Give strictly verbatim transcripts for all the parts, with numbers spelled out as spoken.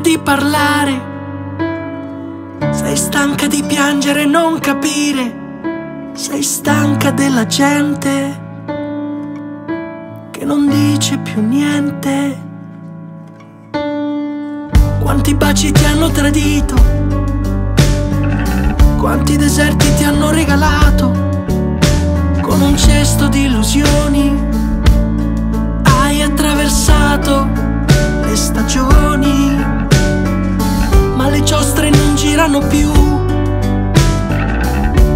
di parlare, sei stanca di piangere e non capire, sei stanca della gente che non dice più niente. Quanti baci ti hanno tradito, quanti deserti ti hanno regalato, con un cesto di illusioni hai attraversato le stagioni, ma le giostre non girano più,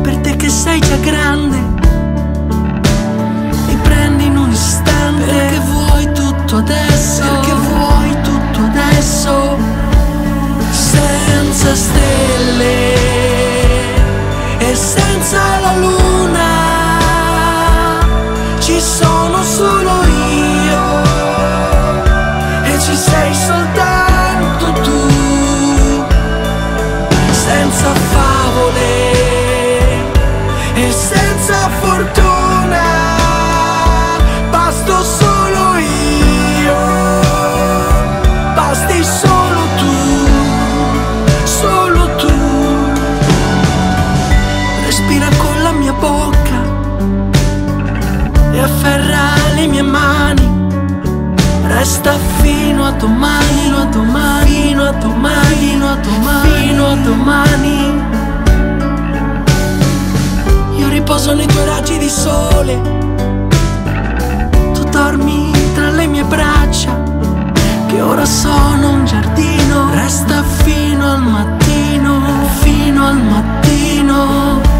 per te che sei già grande, li prendi in un istante, perché vuoi tutto adesso, perché vuoi tutto adesso. Senza stelle e senza la luna ci sono solo io e ci sei soltanto tu. Senza favole e senza fortuna basto solo io, basti solo tu. Solo tu respira con la mia bocca e afferra le mie mani. Resta fino a domani, fino a domani, fino a domani, fino a domani, fino a domani. Io riposo nei tuoi raggi di sole, tu dormi tra le mie braccia, che ora sono un giardino. Resta fino al mattino, fino al mattino.